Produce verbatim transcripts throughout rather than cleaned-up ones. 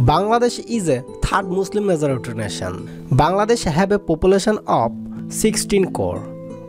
Bangladesh is a third Muslim majority nation. Bangladesh have a population of sixteen crore,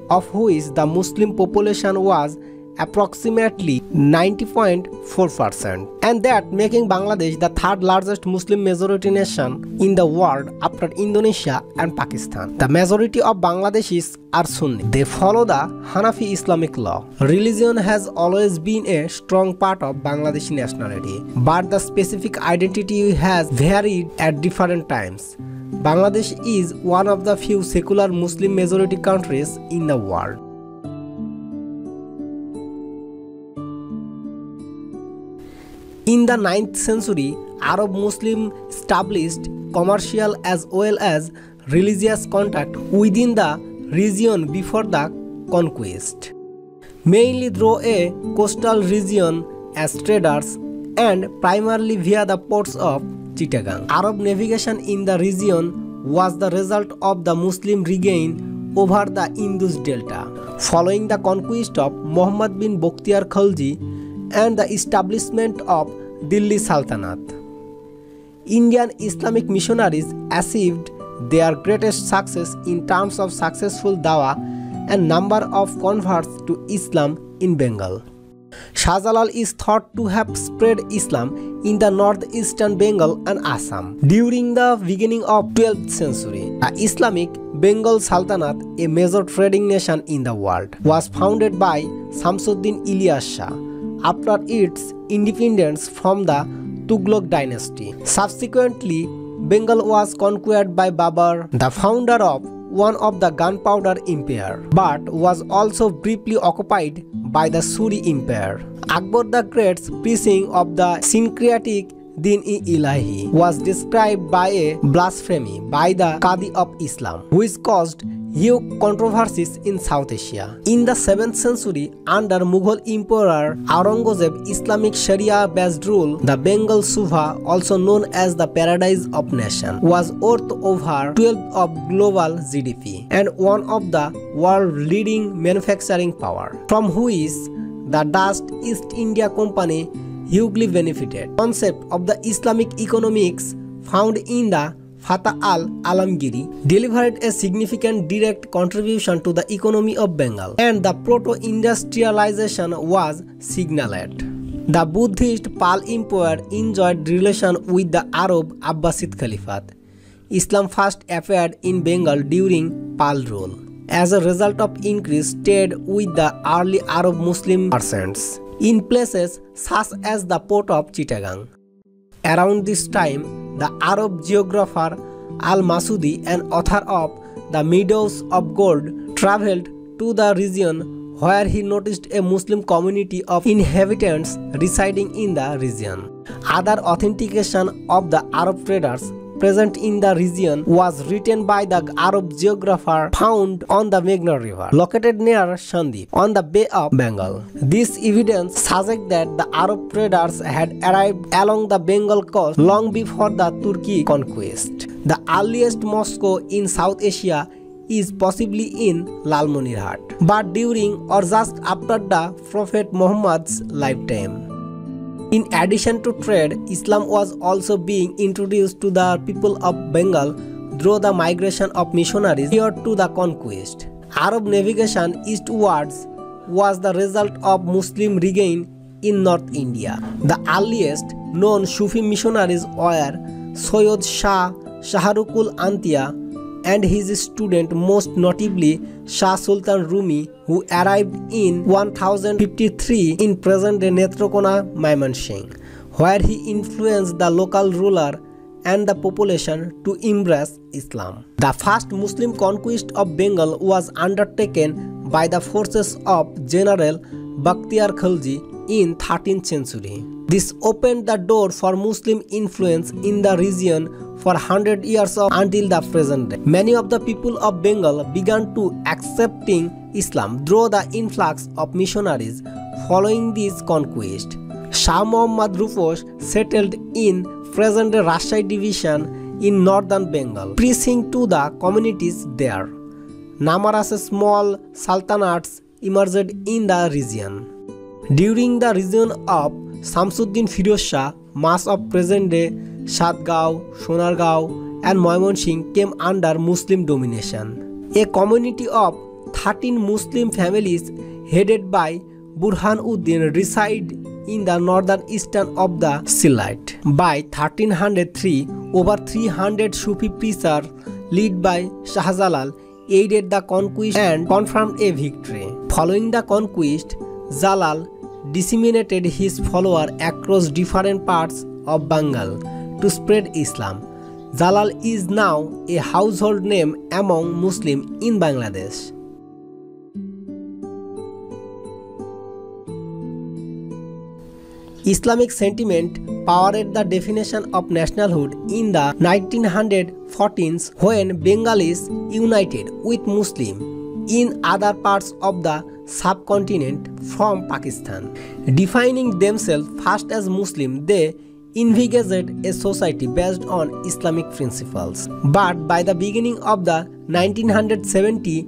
of which the Muslim population was approximately ninety point four percent, and that making Bangladesh the third largest Muslim majority nation in the world after Indonesia and Pakistan. The majority of Bangladeshis are Sunni. They follow the Hanafi Islamic law. Religion has always been a strong part of Bangladeshi nationality, but the specific identity has varied at different times. Bangladesh is one of the few secular Muslim majority countries in the world. In the ninth century, Arab Muslims established commercial as well as religious contact within the region before the conquest, mainly through a coastal region as traders and primarily via the ports of Chittagong. Arab navigation in the region was the result of the Muslim regain over the Indus Delta following the conquest of Muhammad bin Bakhtiar Khilji and the establishment of Delhi Sultanate. Indian Islamic missionaries achieved their greatest success in terms of successful dawah and number of converts to Islam in Bengal. Shah Jalal is thought to have spread Islam in the northeastern Bengal and Assam. During the beginning of twelfth century, the Islamic Bengal Sultanate, a major trading nation in the world, was founded by Samsuddin Ilyas Shah after its independence from the Tughluq dynasty. Subsequently, Bengal was conquered by Babur, the founder of one of the Gunpowder Empire, but was also briefly occupied by the Suri Empire. Akbar the Great's preaching of the syncretic Din-i-Ilahi was described by a blasphemy by the Qadi of Islam, which caused huge controversies in South Asia. In the seventh century, under Mughal Emperor Aurangzeb, Islamic Sharia-based rule, the Bengal Suva, also known as the Paradise of Nation, was worth over twelve percent of global G D P and one of the world's leading manufacturing power, from which the Dutch East India Company hugely benefited. The concept of the Islamic economics found in the Fata al-Alamgiri delivered a significant direct contribution to the economy of Bengal, and the proto-industrialization was signaled. The Buddhist Pal Empire enjoyed relation with the Arab Abbasid Caliphate. Islam first appeared in Bengal during Pal rule, as a result of increase trade with the early Arab Muslim merchants in places such as the port of Chittagong. Around this time, the Arab geographer Al-Masudi and author of The Meadows of Gold traveled to the region where he noticed a Muslim community of inhabitants residing in the region. Other authentication of the Arab traders present in the region was written by the Arab geographer found on the Meghna River, located near Shandip, on the Bay of Bengal. This evidence suggests that the Arab traders had arrived along the Bengal coast long before the Turkish conquest. The earliest Moscow in South Asia is possibly in Lalmonirhat, but during or just after the Prophet Muhammad's lifetime. In addition to trade, Islam was also being introduced to the people of Bengal through the migration of missionaries prior to the conquest. Arab navigation eastwards was the result of Muslim regain in North India. The earliest known Sufi missionaries were Syed Shah, Shahrukhul Antia, and his student, most notably Shah Sultan Rumi, who arrived in one thousand fifty-three in present-day Netrokona, Maimansingh, where he influenced the local ruler and the population to embrace Islam. The first Muslim conquest of Bengal was undertaken by the forces of General Bakhtiar Khilji in thirteenth century. This opened the door for Muslim influence in the region for one hundred years of until the present day. Many of the people of Bengal began to accepting Islam through the influx of missionaries following this conquest. Shah Mohammad Rufus settled in present-day Rashai division in northern Bengal, preaching to the communities there. Numerous small sultanates emerged in the region. During the reign of Samsuddin Firoz Shah, much of present-day Shatgao, Sonargao and Maimansingh came under Muslim domination. A community of thirteen Muslim families headed by Burhanuddin reside in the northern eastern of the Sylhet. By thirteen hundred three, over three hundred Sufi preachers led by Shah Jalal aided the conquest and confirmed a victory. Following the conquest, Jalal disseminated his followers across different parts of Bengal to spread Islam. Jalal is now a household name among Muslims in Bangladesh. Islamic sentiment powered the definition of nationalhood in the nineteen fourteens when Bengalis united with Muslims in other parts of the subcontinent from Pakistan. Defining themselves first as Muslim, they envisaged a society based on Islamic principles. But by the beginning of the nineteen seventies,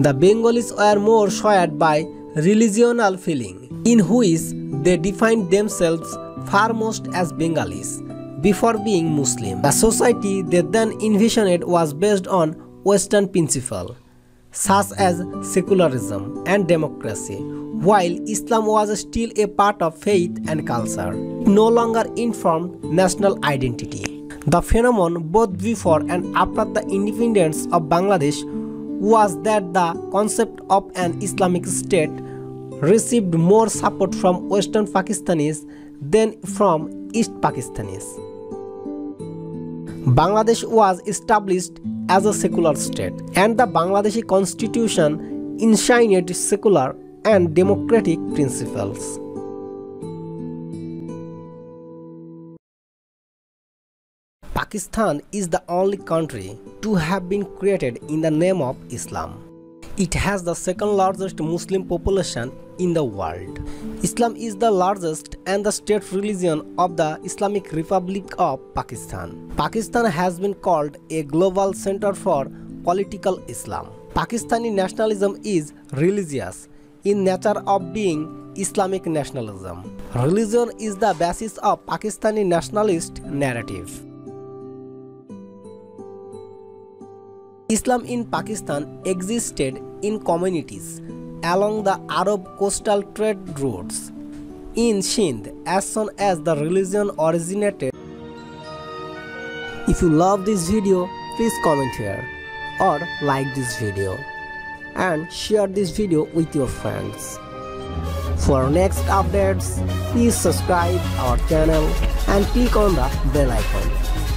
the Bengalis were more shared by religional feeling, in which they defined themselves foremost as Bengalis before being Muslim. The society they then envisioned was based on Western principles such as secularism and democracy, while Islam was still a part of faith and culture. It no longer informed national identity. The phenomenon both before and after the independence of Bangladesh was that the concept of an Islamic state received more support from Western Pakistanis than from East Pakistanis. Bangladesh was established as a secular state, and the Bangladeshi constitution enshrined secular and democratic principles. Pakistan is the only country to have been created in the name of Islam. It has the second largest Muslim population in the world. Islam is the largest and the state religion of the Islamic Republic of Pakistan. Pakistan has been called a global center for political Islam. Pakistani nationalism is religious in nature of being Islamic nationalism. Religion is the basis of Pakistani nationalist narrative. Islam in Pakistan existed in communities along the Arab coastal trade routes in Sindh as soon as the religion originated. If you love this video, please comment here or like this video and share this video with your friends. For next updates, please subscribe our channel and click on the bell icon.